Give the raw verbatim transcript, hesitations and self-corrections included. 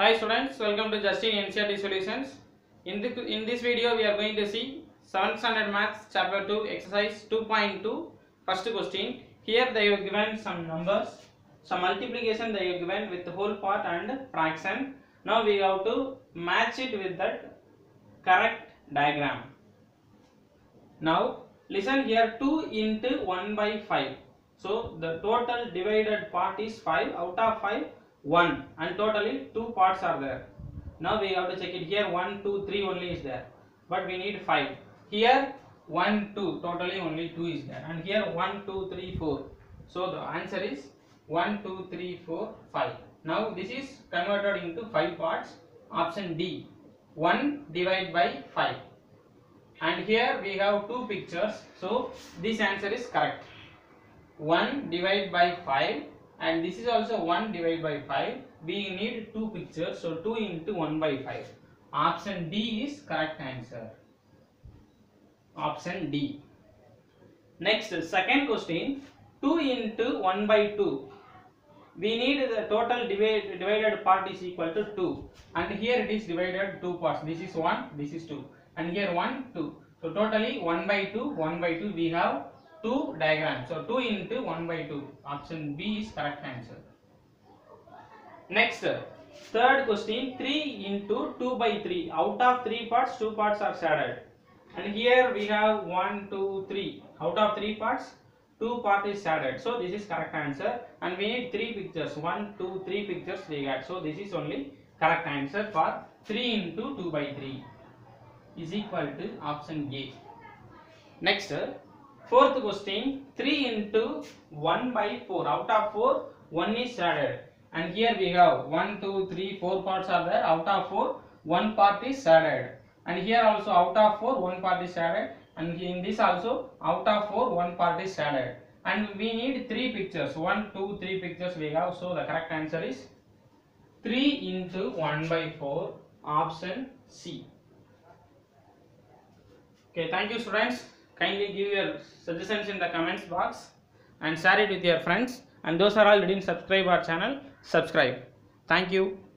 Hi students, welcome to Justin N C E R T Solutions. In the in this video, we are going to see seventh standard maths chapter two, exercise two point two, first question. Here they have given some numbers, some multiplication they have given with whole part and fraction. Now we have to match it with that correct diagram. Now listen here, two into one by five. So the total divided part is five. Out of five, one, and totally two parts are there. Now we have to check it here. One, two, three only is there, but we need five. Here one, two, totally only two is there, and here one, two, three, four. So the answer is one, two, three, four, five. Now this is converted into five parts. Option D, one divided by five. And here we have two pictures. So this answer is correct. one divided by five. And this is also one divided by five. We need two pictures, so two into one by five. Option D is correct answer. Option D. Next, second question, two into one by two. We need the total divided divided part is equal to two. And here it is divided two parts. This is one, this is two, and here one, two. So totally one by two, one by two. We have two diagrams. So two into one by two. Option B is correct answer. Next, third question, three into two by three. Out of three parts, two parts are shattered. And here we have one, two, three. Out of three parts, two part is shattered. So this is correct answer. And we need three pictures. One, two, three pictures we got. So this is only correct answer for three into two by three is equal to option A. Next, fourth question, three into one by four. Out of four, one is shattered. And here we have one, two, three, four parts are there. Out of four, one part is shattered. And here also out of four, one part is shattered. And in this also out of four, one part is shattered. And we need three pictures. one, two, three pictures we have. So the correct answer is three into one by four, option C. Okay, thank you students. Kindly give your suggestions in the comments box and share it with your friends. And those are all didn't subscribe our channel, subscribe. Thank you.